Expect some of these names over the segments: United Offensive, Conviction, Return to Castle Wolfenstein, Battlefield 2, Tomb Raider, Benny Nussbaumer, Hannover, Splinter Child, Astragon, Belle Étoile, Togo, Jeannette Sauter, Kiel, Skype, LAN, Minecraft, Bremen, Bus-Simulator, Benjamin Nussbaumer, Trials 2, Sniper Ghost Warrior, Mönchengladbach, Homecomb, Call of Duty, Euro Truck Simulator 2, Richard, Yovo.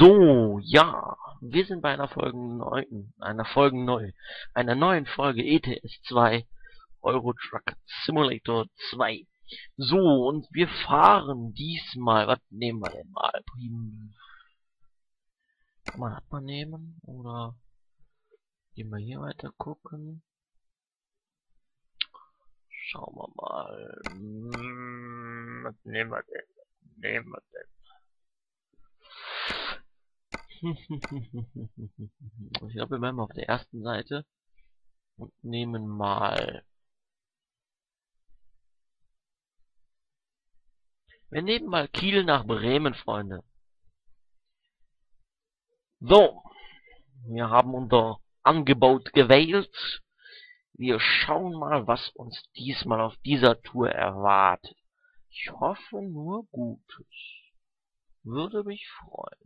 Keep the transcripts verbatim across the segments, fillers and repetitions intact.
So, ja, wir sind bei einer Folge neuen, einer Folge neu, einer neuen Folge E T S zwei Euro Truck Simulator zwei. So, und wir fahren diesmal, was nehmen wir denn mal? Kann man das mal nehmen, oder gehen wir hier weiter gucken? Schauen wir mal, hm, was nehmen wir denn, was nehmen wir denn? Ich glaube, wir bleiben auf der ersten Seite und nehmen mal. Wir nehmen mal Kiel nach Bremen, Freunde. So, wir haben unser Angebot gewählt. Wir schauen mal, was uns diesmal auf dieser Tour erwartet. Ich hoffe nur Gutes. Würde mich freuen.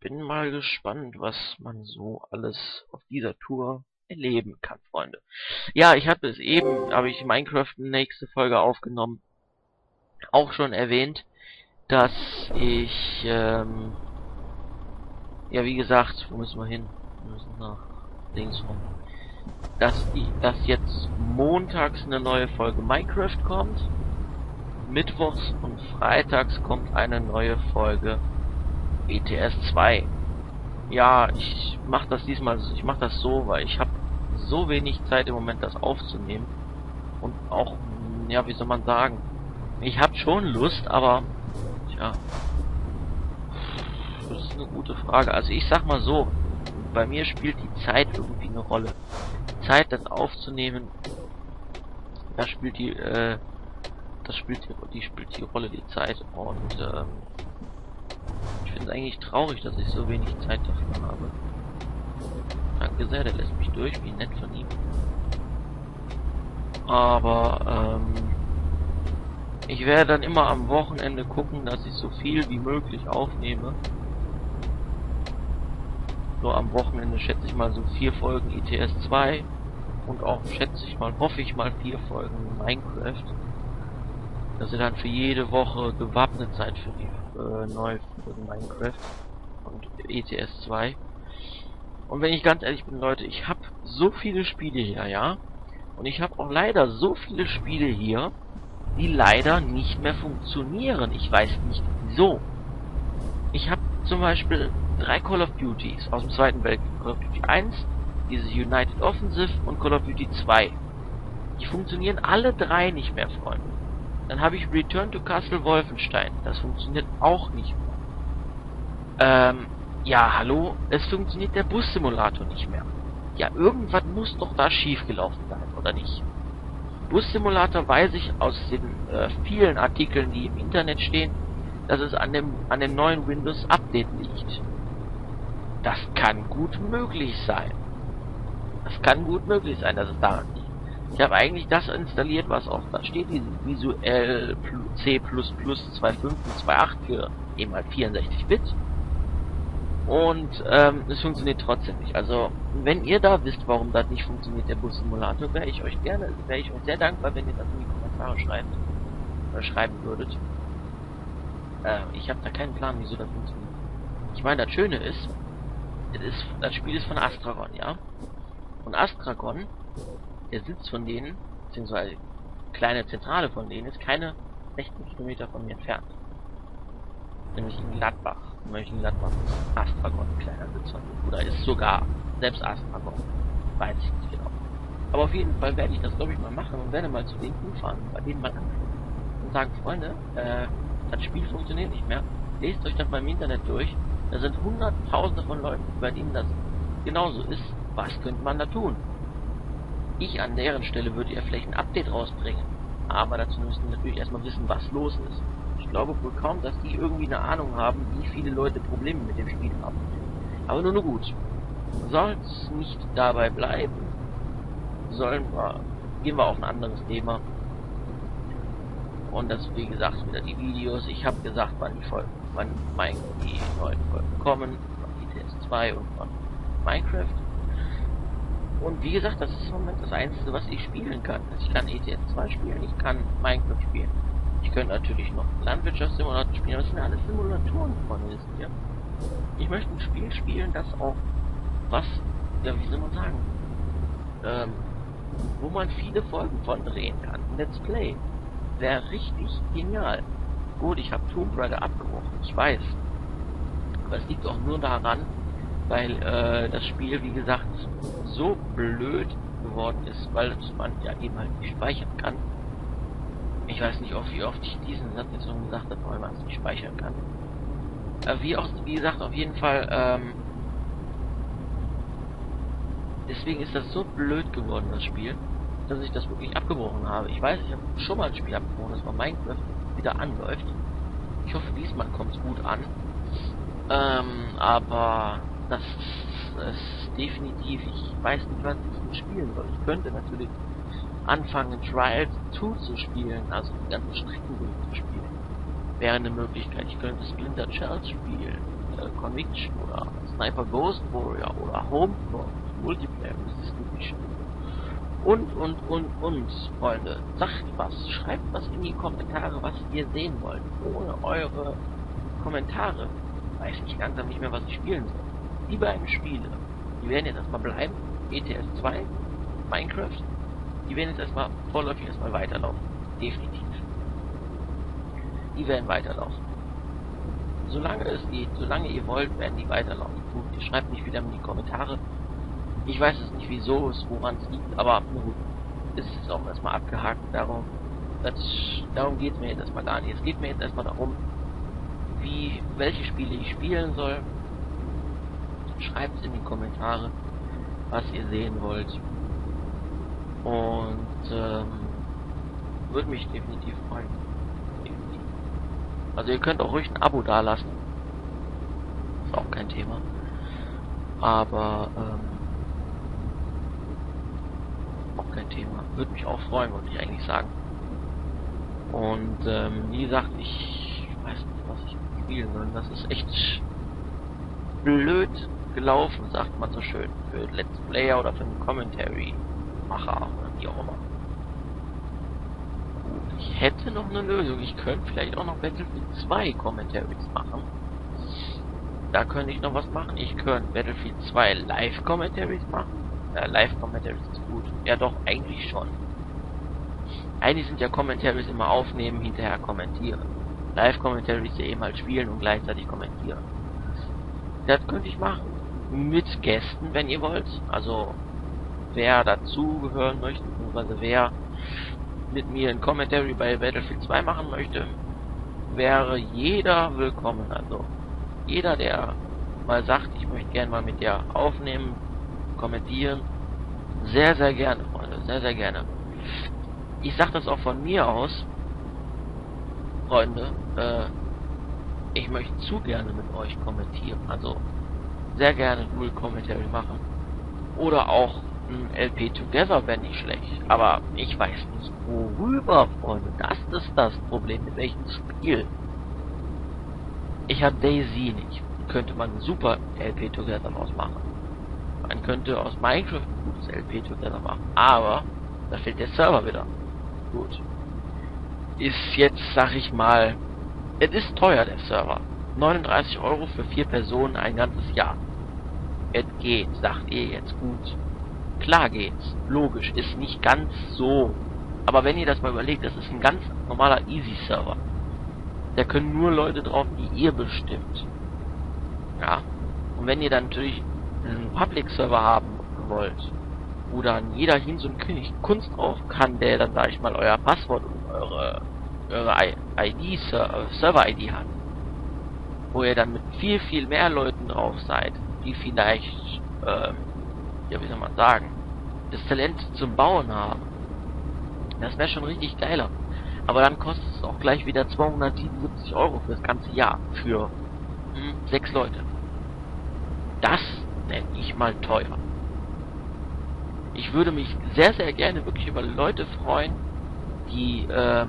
Bin mal gespannt, was man so alles auf dieser Tour erleben kann, Freunde. Ja, ich hatte es eben, habe ich Minecraft in der nächsten Folge aufgenommen, auch schon erwähnt, dass ich, ähm, ja, wie gesagt, wo müssen wir hin? Wir müssen nach links rum. Dass, dass jetzt montags eine neue Folge Minecraft kommt, mittwochs und freitags kommt eine neue Folge E T S zwei. Ja, ich mach das diesmal, ich mach das so, weil ich habe so wenig Zeit im Moment, das aufzunehmen. Und auch, ja, wie soll man sagen, ich habe schon Lust, aber ja, das ist eine gute Frage. Also ich sag mal so, bei mir spielt die Zeit irgendwie eine Rolle. Die Zeit, das aufzunehmen, das spielt die, äh, das spielt die, die spielt die Rolle, die Zeit. Und ähm, ich finde es eigentlich traurig, dass ich so wenig Zeit dafür habe. Danke sehr, der lässt mich durch, wie nett von ihm. Aber, ähm, ich werde dann immer am Wochenende gucken, dass ich so viel wie möglich aufnehme. Nur am Wochenende schätze ich mal so vier Folgen E T S zwei und auch schätze ich mal, hoffe ich mal, vier Folgen Minecraft. Dass ihr dann für jede Woche gewappnet seid für die Äh, neu für Minecraft und E T S zwei. Und wenn ich ganz ehrlich bin, Leute, ich habe so viele Spiele hier, ja, und ich habe auch leider so viele Spiele hier, die leider nicht mehr funktionieren. Ich weiß nicht wieso. Ich habe zum Beispiel drei Call of Duties aus dem Zweiten Weltkrieg. Call of Duty eins, dieses United Offensive und Call of Duty zwei. Die funktionieren alle drei nicht mehr, Freunde. Dann habe ich Return to Castle Wolfenstein. Das funktioniert auch nicht mehr. Ähm, ja, hallo? Es funktioniert der Bus-Simulator nicht mehr. Ja, irgendwas muss doch da schiefgelaufen sein, oder nicht? Bus-Simulator weiß ich aus den äh, vielen Artikeln, die im Internet stehen, dass es an dem, an dem neuen Windows-Update liegt. Das kann gut möglich sein. Das kann gut möglich sein, dass es daran liegt. Ich habe eigentlich das installiert, was auch da steht, dieses visuell C plus plus zwei Punkt fünf und zwei Punkt acht für eben halt vierundsechzig Bit. Und ähm, es funktioniert trotzdem nicht. Also, wenn ihr da wisst, warum das nicht funktioniert, der Bus-Simulator, wäre ich euch gerne, wäre ich euch sehr dankbar, wenn ihr das in die Kommentare schreibt, oder schreiben würdet. Äh, ich habe da keinen Plan, wieso das funktioniert. Ich meine, das Schöne ist, es ist, das Spiel ist von Astragon, ja? Und Astragon, der Sitz von denen, beziehungsweise die kleine Zentrale von denen, ist keine sechzehn Kilometer von mir entfernt. Nämlich in Gladbach. Mönchengladbach ist Astragon, ein kleiner Sitz von denen. Oder ist sogar selbst Astragon. Weiß ich nicht genau. Aber auf jeden Fall werde ich das, glaube ich, mal machen und werde mal zu denen hinfahren, bei denen mal anfangen. Und sagen, Freunde, äh, das Spiel funktioniert nicht mehr. Lest euch das mal im Internet durch. Da sind hunderttausende von Leuten, bei denen das genauso ist. Was könnte man da tun? Ich an deren Stelle würde ja vielleicht ein Update rausbringen. Aber dazu müssen wir natürlich erstmal wissen, was los ist. Ich glaube wohl kaum, dass die irgendwie eine Ahnung haben, wie viele Leute Probleme mit dem Spiel haben. Aber nur, nur gut. Soll es nicht dabei bleiben, sollen wir, gehen wir auf ein anderes Thema. Und das, wie gesagt, wieder die Videos. Ich habe gesagt, wann die Folgen, wann mein, die neuen Folgen kommen, von E T S zwei und von Minecraft. Und wie gesagt, das ist im Moment das Einzige, was ich spielen kann. Also ich kann E T S zwei spielen, ich kann Minecraft spielen. Ich könnte natürlich noch Landwirtschaftssimulator spielen, aber es sind ja alle Simulatoren, Freunde. Ja? Ich möchte ein Spiel spielen, das auch was, ja, wie soll man sagen, ähm, wo man viele Folgen von drehen kann. Let's Play. Wäre richtig genial. Gut, ich habe Tomb Raider abgebrochen, ich weiß. Aber es liegt auch nur daran, weil äh, das Spiel, wie gesagt, so blöd geworden ist, weil man ja eben halt nicht speichern kann. Ich weiß nicht, oft, wie oft ich diesen Satz jetzt schon gesagt habe, weil man es nicht speichern kann. Äh, wie, auch, wie gesagt, auf jeden Fall, ähm, deswegen ist das so blöd geworden, das Spiel, dass ich das wirklich abgebrochen habe. Ich weiß, ich habe schon mal ein Spiel abgebrochen, das war Minecraft, wieder anläuft. Ich hoffe, diesmal kommt es gut an. Ähm, aber das ist, ist definitiv, ich weiß nicht, was ich spielen soll. Ich könnte natürlich anfangen, Trials zwei zu spielen, also die ganzen Strecken zu spielen. Wäre eine Möglichkeit. Ich könnte Splinter Child spielen, äh, Conviction oder Sniper Ghost Warrior oder Homecomb, Multiplayer, das ist wirklich schön. Und, und, und, und, Freunde, sagt was, schreibt was in die Kommentare, was ihr sehen wollt. Ohne eure Kommentare weiß ich langsam nicht mehr, was ich spielen soll. Die beiden Spiele, die werden jetzt erstmal bleiben, E T S zwei, Minecraft, die werden jetzt erstmal vorläufig erstmal weiterlaufen. Definitiv. Die werden weiterlaufen. Solange es geht, solange ihr wollt, werden die weiterlaufen. Gut, ihr schreibt nicht wieder in die Kommentare. Ich weiß es nicht, wieso es, woran es liegt, aber na gut, ist es auch erstmal abgehakt. Darum, das, darum geht es mir jetzt erstmal gar nicht. Es geht mir jetzt erstmal darum, wie, welche Spiele ich spielen soll. Schreibt es in die Kommentare, was ihr sehen wollt. Und ähm, würde mich definitiv freuen. Definitiv. Also ihr könnt auch ruhig ein Abo dalassen. Ist auch kein Thema. Aber ähm, kein Thema. Würde mich auch freuen, wollte ich eigentlich sagen. Und ähm, wie gesagt, ich weiß nicht, was ich spielen soll. Das ist echt blöd gelaufen, sagt man so schön. Für Let's Player oder für einen Commentary-Macher oder wie auch immer. Gut, ich hätte noch eine Lösung. Ich könnte vielleicht auch noch Battlefield zwei Commentaries machen. Da könnte ich noch was machen. Ich könnte Battlefield zwei Live-Commentaries machen. Äh, Live-Commentaries ist gut. Ja doch, eigentlich schon. Eigentlich sind ja Commentaries immer aufnehmen, hinterher kommentieren. Live-Commentaries ja eben halt spielen und gleichzeitig kommentieren. Das könnte ich machen. Mit Gästen, wenn ihr wollt. Also, wer dazugehören möchte, beziehungsweise wer mit mir ein Commentary bei Battlefield zwei machen möchte, wäre jeder willkommen. Also, jeder, der mal sagt, ich möchte gerne mal mit dir aufnehmen, kommentieren, sehr, sehr gerne, Freunde, sehr, sehr gerne. Ich sag das auch von mir aus, Freunde, äh, ich möchte zu gerne mit euch kommentieren, also sehr gerne Null Commentary machen. Oder auch ein L P Together wäre nicht schlecht, aber ich weiß nicht worüber, Freunde, das ist das Problem, mit welchem Spiel. Ich habe Daisy nicht, könnte man super L P Together ausmachen. Man könnte aus Minecraft ein gutes L P Together machen, aber da fehlt der Server wieder. Gut. Ist jetzt, sag ich mal, es ist teuer, der Server. neununddreißig Euro für vier Personen ein ganzes Jahr. Es geht, sagt ihr jetzt, gut. Klar geht's, logisch, ist nicht ganz so. Aber wenn ihr das mal überlegt, das ist ein ganz normaler Easy-Server. Da können nur Leute drauf, die ihr bestimmt. Ja. Und wenn ihr dann natürlich einen Public-Server haben wollt, wo dann jeder hin so ein König Kunst drauf kann, der dann, sag ich mal, euer Passwort und eure, eure I D, Server-I D hat, wo ihr dann mit viel, viel mehr Leuten drauf seid, die vielleicht, ähm, ja, wie soll man sagen, das Talent zum Bauen haben. Das wäre schon richtig geiler. Aber dann kostet es auch gleich wieder zweihundertsiebenundsiebzig Euro für das ganze Jahr, für hm, sechs Leute. Das nenne ich mal teuer. Ich würde mich sehr, sehr gerne wirklich über Leute freuen, die ähm,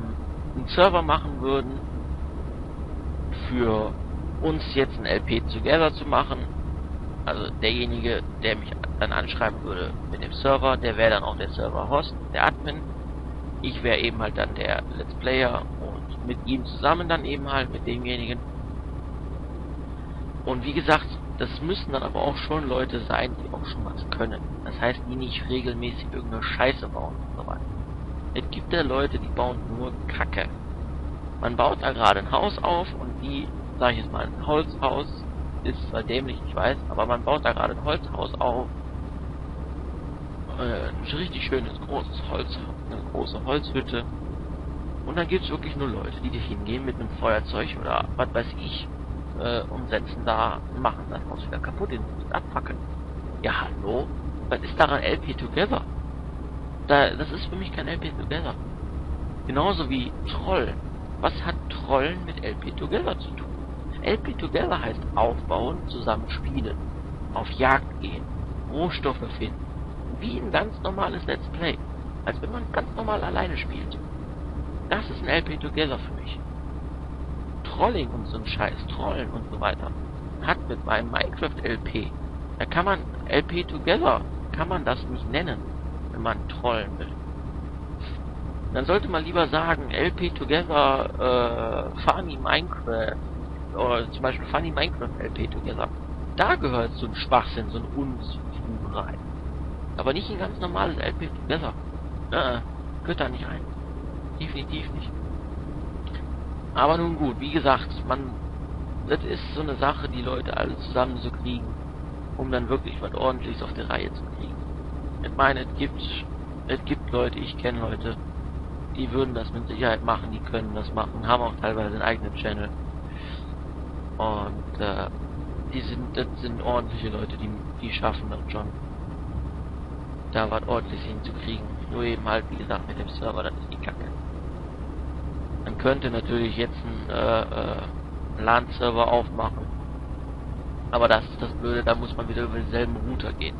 einen Server machen würden, für uns jetzt ein L P Together zu machen. Also derjenige, der mich dann anschreiben würde mit dem Server, der wäre dann auch der Server-Host, der Admin. Ich wäre eben halt dann der Let's Player und mit ihm zusammen dann eben halt mit demjenigen. Und wie gesagt, das müssen dann aber auch schon Leute sein, die auch schon was können. Das heißt, die nicht regelmäßig irgendeine Scheiße bauen und so weiter. Es gibt ja Leute, die bauen nur Kacke. Man baut da gerade ein Haus auf und die, sag ich jetzt mal, ein Holzhaus, ist zwar dämlich, ich weiß, aber man baut da gerade ein Holzhaus auf. Äh, ein richtig schönes, großes Holz, eine große Holzhütte. Und dann gibt es wirklich nur Leute, die dich hingehen mit einem Feuerzeug oder was weiß ich, äh, umsetzen da und machen das Haus wieder kaputt, den Haus abpacken. Ja, hallo? Was ist daran L P Together? Da, das ist für mich kein L P Together. Genauso wie Troll. Was hat Trollen mit L P Together zu tun? L P Together heißt aufbauen, zusammen spielen, auf Jagd gehen, Rohstoffe finden. Wie ein ganz normales Let's Play. Als wenn man ganz normal alleine spielt. Das ist ein L P Together für mich. Trolling und so ein Scheiß, Trollen und so weiter, hat mit meinem Minecraft L P, da kann man L P Together, kann man das nicht nennen, wenn man trollen will. Dann sollte man lieber sagen, L P Together, äh, Funny Minecraft, oder zum Beispiel Funny Minecraft L P Together. Da gehört so ein Schwachsinn, so ein Unfug rein. Aber nicht ein ganz normales L P Together. Äh, gehört da nicht rein. Definitiv nicht. Aber nun gut, wie gesagt, man, das ist so eine Sache, die Leute alle zusammen zu kriegen, um dann wirklich was Ordentliches auf die Reihe zu kriegen. Ich meine, es gibt, es gibt Leute, ich kenne Leute, die würden das mit Sicherheit machen, die können das machen, haben auch teilweise einen eigenen Channel. Und äh, die sind, das sind ordentliche Leute, die, die schaffen das schon, da was ordentliches hinzukriegen. Nur eben halt, wie gesagt, mit dem Server, das ist die Kacke. Man könnte natürlich jetzt einen äh, äh, LAN-Server aufmachen. Aber das ist das Blöde, da muss man wieder über denselben Router gehen.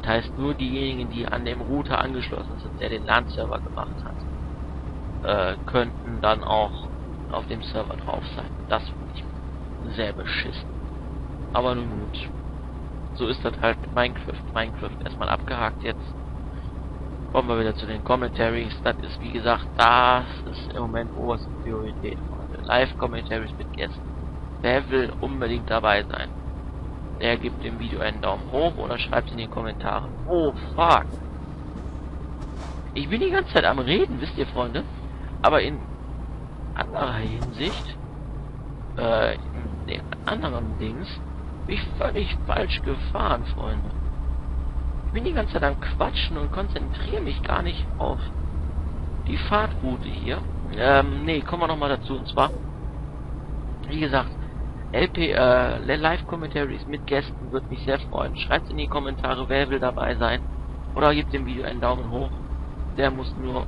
Das heißt, nur diejenigen, die an dem Router angeschlossen sind, der den LAN-Server gemacht hat, äh, könnten dann auch auf dem Server drauf sein. Das finde ich sehr beschissen. Aber nun gut. So ist das halt Minecraft. Minecraft erstmal abgehakt jetzt. Kommen wir wieder zu den Commentaries. Das ist, wie gesagt, das ist im Moment oberste Priorität. Live-Commentaries mit Gästen. Wer will unbedingt dabei sein? Der gibt dem Video einen Daumen hoch oder schreibt in den Kommentaren. Oh, fuck. Ich bin die ganze Zeit am Reden, wisst ihr, Freunde? Aber in anderer Hinsicht, äh, in den anderen Dings, bin ich völlig falsch gefahren, Freunde. Ich bin die ganze Zeit am Quatschen und konzentriere mich gar nicht auf die Fahrtroute hier. Ähm, nee, kommen wir nochmal dazu. Und zwar, wie gesagt, L P, äh, Live-Commentaries mit Gästen würde mich sehr freuen. Schreibt in die Kommentare, wer will dabei sein. Oder gebt dem Video einen Daumen hoch. Der muss nur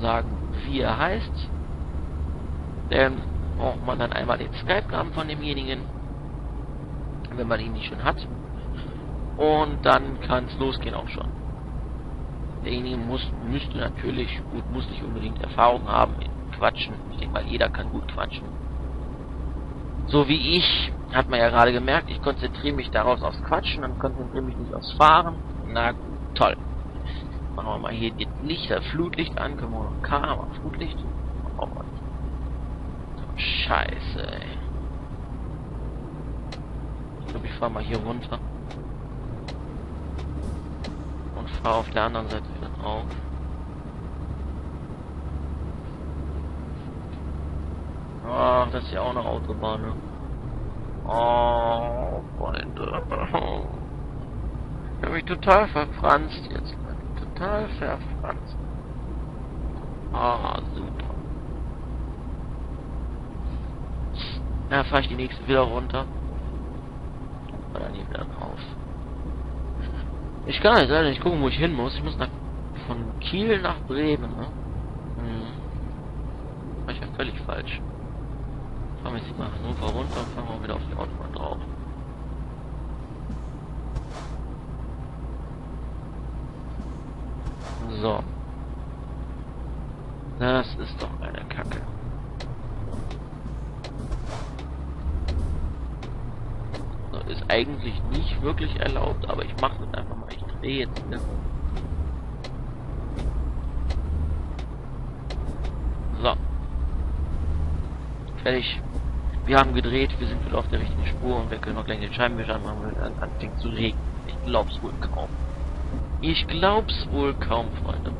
sagen, wie er heißt. Dann braucht man dann einmal den Skype-Namen von demjenigen, wenn man ihn nicht schon hat. Und dann kann es losgehen auch schon. Derjenige muss, müsste natürlich, gut, muss nicht unbedingt Erfahrung haben in Quatschen. Ich denke mal, jeder kann gut quatschen. So wie ich, hat man ja gerade gemerkt, ich konzentriere mich daraus aufs Quatschen und konzentriere mich nicht aufs Fahren. Na gut, toll. Machen wir mal hier jetzt Licht, das Flutlicht an, können wir noch K, aber Flutlicht. Oh, Scheiße, ey. Ich glaube, ich fahre mal hier runter. Und fahre auf der anderen Seite wieder drauf. Ach, das ist ja auch eine Autobahn, ne? Oh, Freunde. Ich hab mich total verfranst jetzt. Total verfranst. Ah, super. Na, fahre ich die nächste wieder runter. Und dann hier wieder drauf. Ich kann jetzt leider nicht gucken, wo ich hin muss. Ich muss nach, von Kiel nach Bremen, ne? Hm. War ich ja völlig falsch. Fahren wir jetzt nach Hannover runter und fahren wir wieder auf die Autobahn drauf. So. Das ist doch eine Kacke. Ist eigentlich nicht wirklich erlaubt, aber ich mache es einfach mal. Ich drehe jetzt. Ne? So. Fertig. Wir haben gedreht, wir sind wieder auf der richtigen Spur und wir können auch gleich den Scheibenwischer anmachen, wenn es anfängt zu regnen. Ich glaub's wohl kaum. Ich glaub's wohl kaum, Freunde.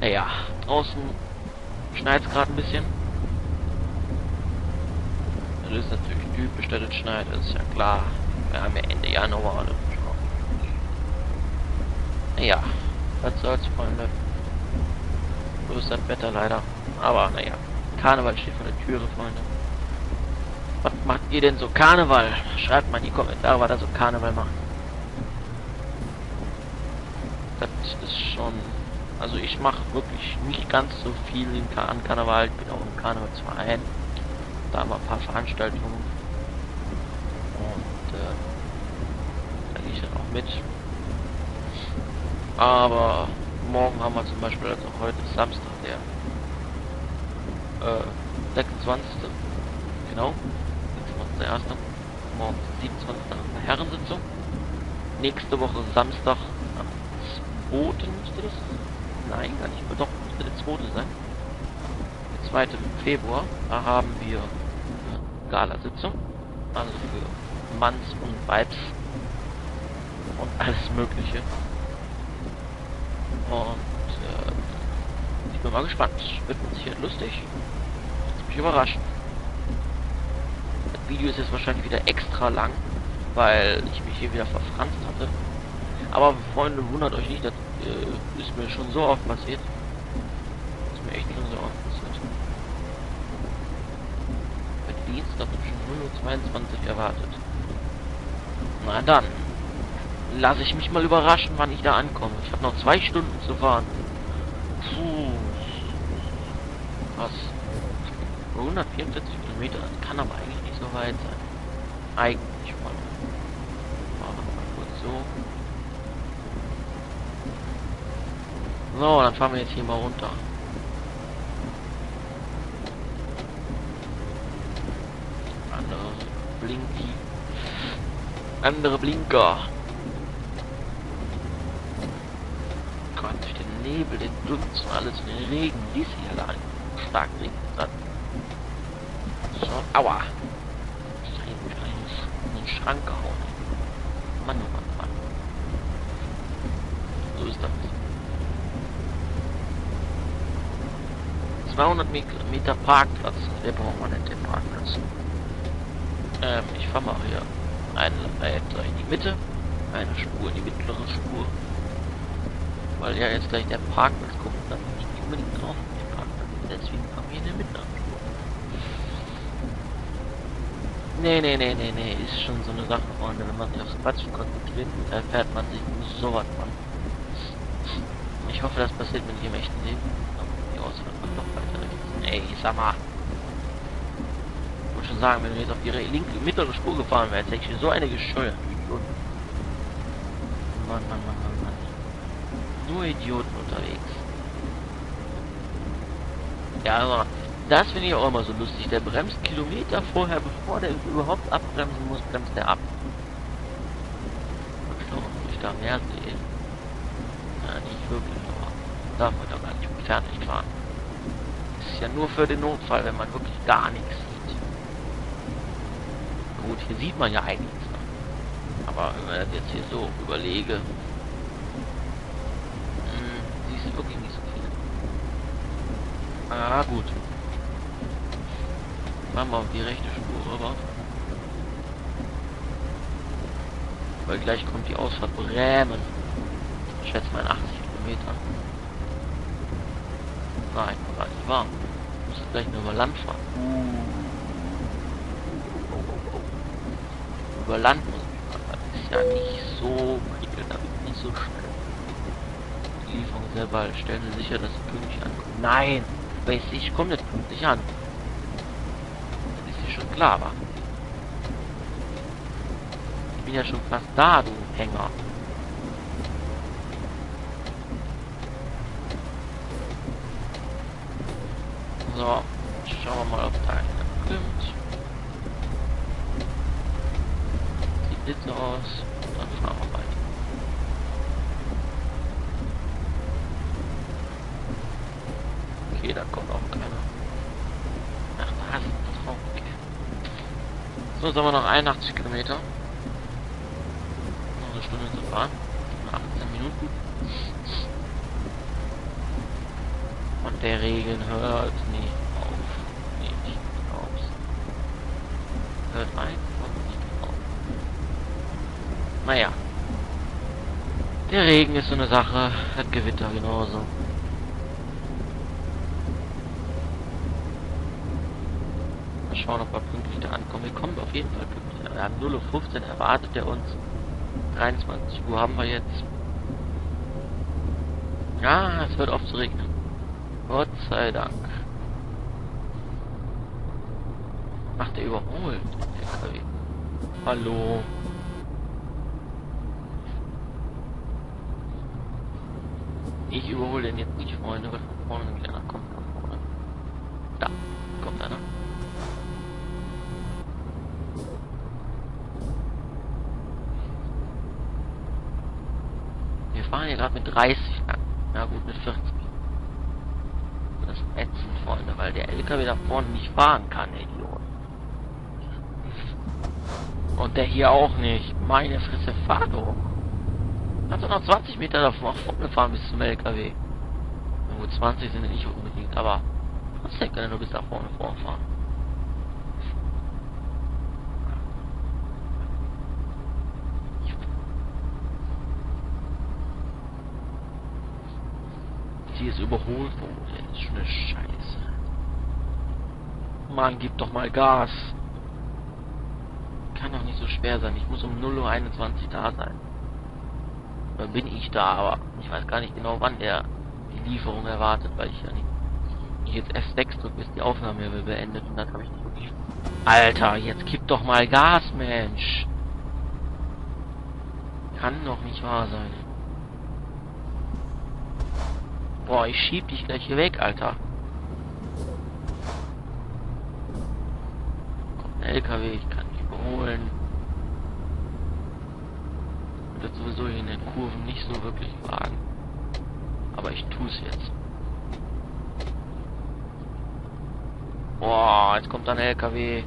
Naja, draußen schneit's gerade ein bisschen. Das ist natürlich typisch, dass es schneit, ist ja klar. Wir haben ja Ende Januar. Ne? Naja, was soll's, Freunde. So ist das Wetter leider. Aber naja, Karneval steht vor der Türe, Freunde. Was macht ihr denn so Karneval? Schreibt mal in die Kommentare, was ihr so Karneval macht. Das ist schon... Also ich mache wirklich nicht ganz so viel in Kar an Karneval. Ich bin auch im Karnevalsverein. Da haben wir ein paar Veranstaltungen. Und äh, da gehe ich dann auch mit. Aber morgen haben wir zum Beispiel, also heute ist Samstag, der äh, sechsundzwanzigste Genau, sechsundzwanzigster erster Morgen siebenundzwanzigster eine Herrensitzung. Nächste Woche Samstag am zweiten müsste das? Nein, gar nicht. Doch, müsste der zweite sein. Der zweite Februar, da haben wir eine Gala-Sitzung. Also für Manns und Weibs und alles Mögliche. Und äh, ich bin mal gespannt. Wird mit Sicherheit lustig. Lass mich überraschen. Das Video ist jetzt wahrscheinlich wieder extra lang, weil ich mich hier wieder verfranst hatte. Aber Freunde, wundert euch nicht, das äh, ist mir schon so oft passiert. Das ist mir echt schon so oft passiert. Mit Dienstag um schon null Uhr zweiundzwanzig erwartet. Na dann, lasse ich mich mal überraschen, wann ich da ankomme. Ich habe noch zwei Stunden zu fahren. Puh. Was? hundertvierundvierzig Kilometer, das kann aber eigentlich nicht so weit sein. Eigentlich, Freunde. Machen wir mal kurz so. So, dann fahren wir jetzt hier mal runter. Andere Blinky. Andere Blinker. Gott, durch den Nebel, den Dunst und alles, und den Regen, die ist hier allein. Stark regnet es an. So, aua. Ich habe mich gleich in den Schrank gehauen. Mann, oh Mann, Mann. So ist das. zweihundert Meter Parkplatz. Den braucht man nicht, den Parkplatz. Ähm, ich fahre mal hier eine Leiter in die Mitte. Eine Spur, die mittlere Spur. Weil ja jetzt gleich der Parkplatz kommt, dann bin ich nicht unbedingt drauf auf den Parkplatz. Deswegen fahren wir in der mittleren Spur. Nee, nee, nee, nee, nee. Ist schon so eine Sache, Freunde. Wenn man sich aufs Quatschen konzentriert, dann fährt man sich so was an. Ich hoffe, das passiert mit dem echten Leben. Ey, sag mal. Ich muss schon sagen, wenn du jetzt auf die linke mittlere Spur gefahren wärst, hätte ich so eine gescheuert. Mann, Mann, Mann, Mann, Mann. Nur Idioten unterwegs. Ja, also, das finde ich auch immer so lustig. Der bremst Kilometer vorher, bevor der überhaupt abbremsen muss, bremst der ab. Ich glaube, ich darf mehr sehen. Ja, nicht wirklich, aber darf man doch gar nicht fertig fahren. Ist ja nur für den Notfall, wenn man wirklich gar nichts sieht. Gut, hier sieht man ja einiges. Aber wenn man das jetzt hier so überlege, mh, siehst du wirklich nicht so viel. Ah, gut. Machen wir auf die rechte Spur rüber. Weil gleich kommt die Ausfahrt Bremen. Ich schätze mal achtzig Kilometer. Nein, war nicht warm. Ich muss gleich nur über Land fahren. Über Land muss ich fahren. Das ist ja nicht so prickelnd, aber nicht so schnell. Die Lieferung selber stellen Sie sicher, dass Sie pünktlich ankommen. Nein! Ich komme nicht pünktlich an. Das ist ja schon klar, aber. Ich bin ja schon fast da, du Hänger. So, schauen wir mal, ob da einer kommt. Sieht nicht so aus. Dann fahren wir weiter. Okay, da kommt auch keiner. uns aber noch einundachtzig Kilometer. Noch eine Stunde zu fahren. achtzehn Minuten. Und der Regen hört nie auf. Nee, nicht auf. Hört ein und nicht auf. Naja. Der Regen ist so eine Sache, hat Gewitter genauso. Mal schauen, ob wir pünktlich da ankommen. Wir kommen auf jeden Fall pünktlich an. Wir haben null Uhr fünfzehn erwartet er uns. dreiundzwanzig Uhr haben wir jetzt. Ja, es wird oft zu regnen. Gott sei Dank. Ach, der überholt den L K W. Hallo. Ich überhole den jetzt nicht, Freunde, weil von vorne nämlich einer kommt. Nach vorne. Da, kommt einer. Wir fahren hier gerade mit dreißig an. Na gut, mit vierzig. Das ist ätzend, Freunde, weil der L K W da vorne nicht fahren kann, Idiot. Und der hier auch nicht. Meine Fresse, fahr doch. Kannst du noch zwanzig Meter davon nach vorne fahren bis zum L K W? Na gut, zwanzig sind ja nicht unbedingt, aber was denkt denn, du bist da vorne vorfahren? Sie ist überholt worden, das ist schon eine Scheiße. Mann, gib doch mal Gas. Kann doch nicht so schwer sein, ich muss um null Uhr einundzwanzig da sein. Dann bin ich da, aber ich weiß gar nicht genau, wann der die Lieferung erwartet, weil ich ja nicht... Ich jetzt F sechs drücke, bis die Aufnahme beendet und dann habe ich nicht wirklich... Alter, jetzt gib doch mal Gas, Mensch! Kann doch nicht wahr sein. Boah, ich schieb dich gleich hier weg, Alter. Kommt ein L K W, ich kann dich überholen. Das sowieso hier in den Kurven nicht so wirklich wagen. Aber ich tue es jetzt. Boah, jetzt kommt ein L K W.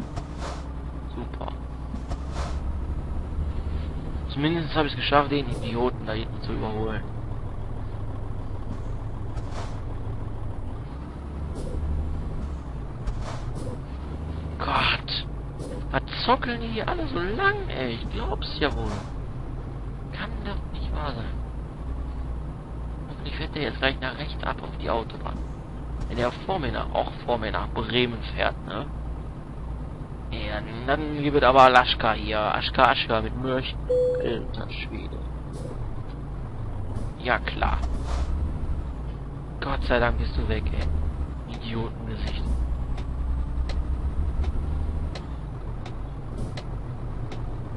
Super. Zumindest habe ich es geschafft, den Idioten da hinten zu überholen. Gott. Was zockeln die hier alle so lang, ey? Ich glaub's ja wohl. Kann doch nicht wahr sein. Hoffentlich fährt der jetzt gleich nach rechts ab auf die Autobahn. Wenn der vor mir nach, auch vor mir nach Bremen fährt, ne? Ja, dann gibt es aber Laschka hier. Aschka, Aschka mit Mürchen. Alter Schwede. Ja, klar. Gott sei Dank bist du weg, ey. Idiotengesicht.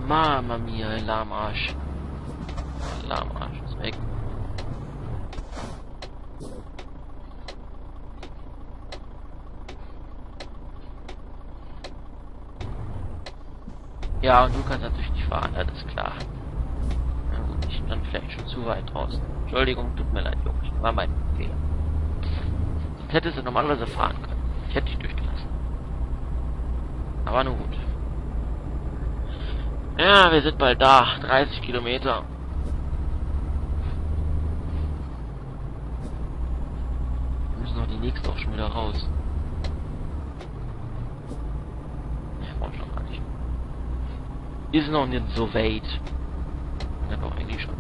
Mama mia, Lahmarsch. Lahmarsch ist weg. Ja, und du kannst natürlich nicht fahren, das ist klar. Ja, gut, ich bin dann vielleicht schon zu weit draußen. Entschuldigung, tut mir leid, Jungs. War mein Fehler. Sonst hättest du normalerweise fahren können. Ich hätte dich durchgelassen. Aber nun gut. Ja, wir sind bald da. dreißig Kilometer. Nächste auch schon wieder raus. Ja, brauche ich noch gar nicht. Ist noch nicht so weit. Ja, doch, eigentlich schon.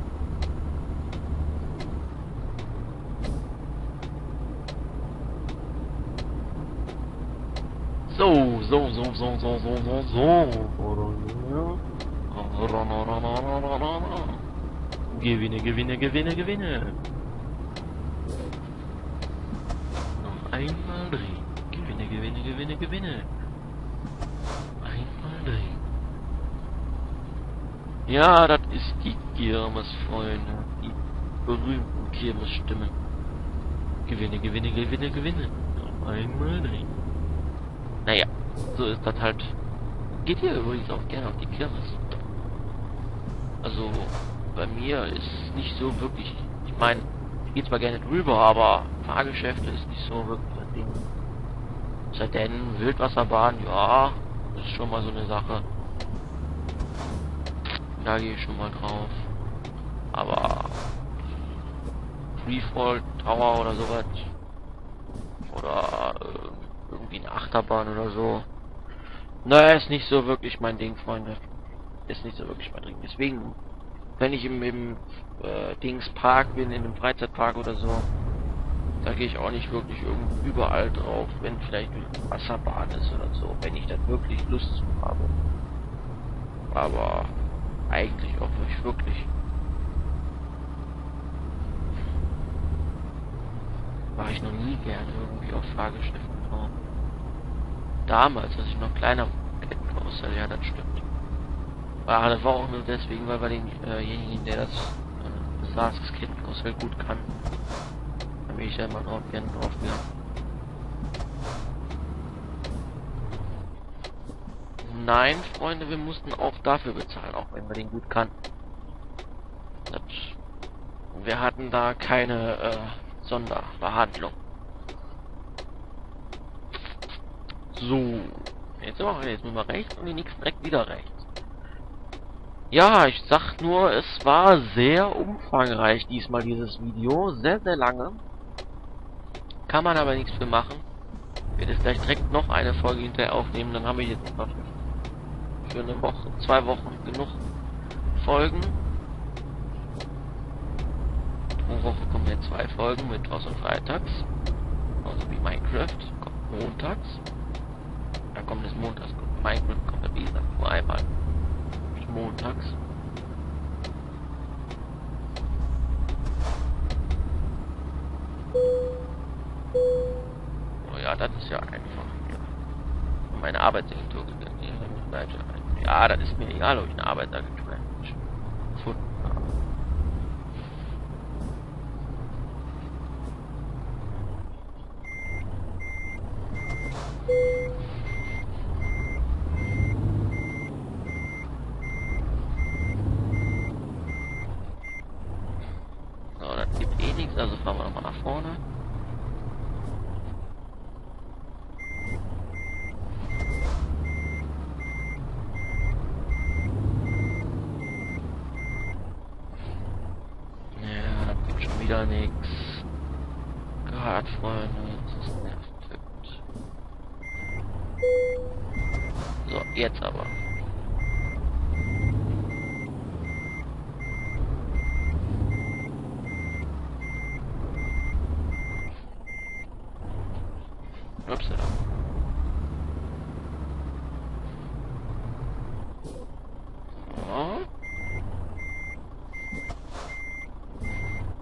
So, so, so, so, so, so, so, so. Gewinne, gewinne, gewinne, gewinne. Einmal drehen. Gewinne, gewinne, gewinne, gewinne. Einmal drehen. Ja, das ist die Kirmes, Freunde. Die berühmten Kirmes-Stimmen. Gewinne, gewinne, gewinne, gewinne. Einmal drehen. Naja, so ist das halt. Geht ihr übrigens auch gerne auf die Kirmes. Also, bei mir ist es nicht so wirklich... Ich meine... Geht zwar gerne drüber, aber Fahrgeschäfte ist nicht so wirklich ein Ding. Seitdem Wildwasserbahn, ja, ist schon mal so eine Sache. Da gehe ich schon mal drauf. Aber Freefall Tower oder sowas. Oder äh, irgendwie eine Achterbahn oder so. Naja, ist nicht so wirklich mein Ding, Freunde. Ist nicht so wirklich mein Ding. Deswegen, wenn ich im, im äh, Dings Park bin, in einem Freizeitpark oder so, da gehe ich auch nicht wirklich überall drauf, wenn vielleicht eine Wasserbahn ist oder so, wenn ich dann wirklich Lust zu habe. Aber eigentlich auch nicht wirklich. War ich noch nie gerne irgendwie auf Fahrgeschäften drauf. Damals, als ich noch kleiner war, ja, das stimmt. Aber das war auch nur deswegen, weil wir denjenigen, äh, der das äh, besaß, das Kettenkarussell gut kann. Bin ich ja immer drauf gerne drauf gegangen. Nein, Freunde, wir mussten auch dafür bezahlen, auch wenn wir den gut kannten. Das, wir hatten da keine äh, Sonderbehandlung. So, jetzt machen wir jetzt mal rechts und den nächsten Eck wieder rechts. Ja, ich sag nur, es war sehr umfangreich diesmal dieses Video, sehr sehr lange. Kann man aber nichts für machen. Ich werde jetzt gleich direkt noch eine Folge hinterher aufnehmen, dann habe ich jetzt noch für eine Woche, zwei Wochen genug Folgen. Pro Woche kommen jetzt zwei Folgen, mittwochs und freitags. Also wie Minecraft, kommt montags. Dann kommt es montags, kommt Minecraft, kommt der Wiesner nur einmal. Montags. Ja, das ist ja einfach. Ja. Meine Arbeitsagentur gegangen. Ja, das ist mir egal, ob ich eine Arbeitsagentur habe. So, das gibt eh nichts, also fahren wir nochmal nach vorne. Wieder nichts. Gerade, Freunde, das ist nervig. So, jetzt aber. Ups, ja.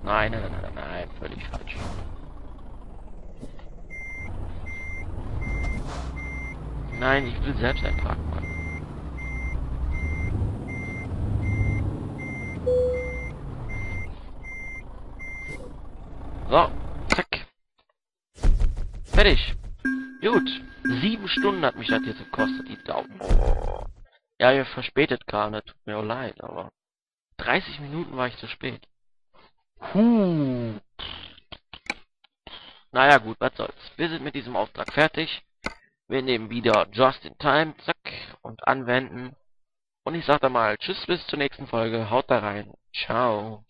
Nein, nein, nein, nein, nein, völlig falsch. Nein, ich will selbst einen Park machen. So, zack. Fertig. Gut. Sieben Stunden hat mich das jetzt gekostet, die Daumen. Oh. Ja, ihr verspätet kam, das tut mir auch leid, aber dreißig Minuten war ich zu spät. Huh. Naja gut, was soll's. Wir sind mit diesem Auftrag fertig. Wir nehmen wieder Just in Time, zack, und anwenden. Und ich sag dann mal, tschüss, bis zur nächsten Folge. Haut da rein. Ciao.